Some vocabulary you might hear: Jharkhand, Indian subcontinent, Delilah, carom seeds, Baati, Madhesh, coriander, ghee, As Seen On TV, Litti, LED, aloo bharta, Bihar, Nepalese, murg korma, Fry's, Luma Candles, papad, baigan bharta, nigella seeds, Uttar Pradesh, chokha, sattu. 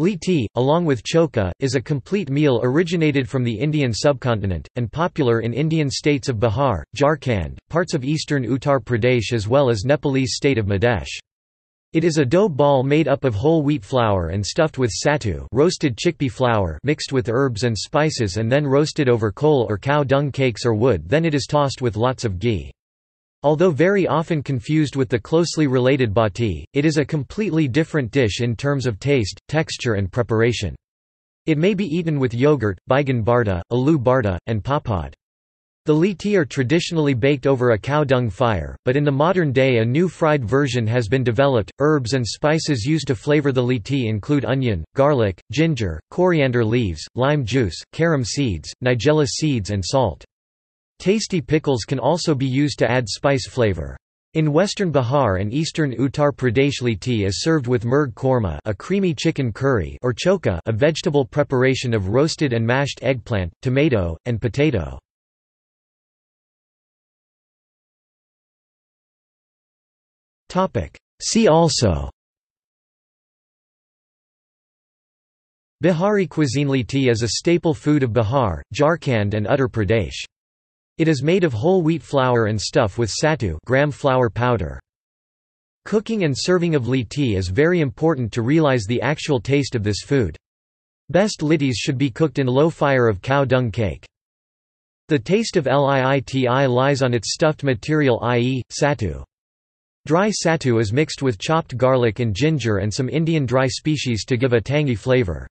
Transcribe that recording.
Litti, along with chokha, is a complete meal originated from the Indian subcontinent, and popular in Indian states of Bihar, Jharkhand, parts of eastern Uttar Pradesh as well as Nepalese state of Madhesh. It is a dough ball made up of whole wheat flour and stuffed with sattu, roasted chickpea flour mixed with herbs and spices and then roasted over coal or cow dung cakes or wood, then it is tossed with lots of ghee. Although very often confused with the closely related Baati, it is a completely different dish in terms of taste, texture and preparation. It may be eaten with yogurt, baigan bharta, aloo bharta, and papad. The litti are traditionally baked over a cow dung fire, but in the modern day a new fried version has been developed. Herbs and spices used to flavor the litti include onion, garlic, ginger, coriander leaves, lime juice, carom seeds, nigella seeds and salt. Tasty pickles can also be used to add spice flavor. In western Bihar and eastern Uttar Pradesh, litti is served with murg korma, a creamy chicken curry, or chokha, a vegetable preparation of roasted and mashed eggplant, tomato, and potato. Topic: See also. Bihari cuisine. Litti is a staple food of Bihar, Jharkhand, and Uttar Pradesh. It is made of whole wheat flour and stuffed with sattu, gram flour powder. Cooking and serving of litti is very important to realize the actual taste of this food. Best littis should be cooked in low fire of cow dung cake. The taste of litti lies on its stuffed material, i.e., sattu. Dry sattu is mixed with chopped garlic and ginger and some Indian dry species to give a tangy flavor.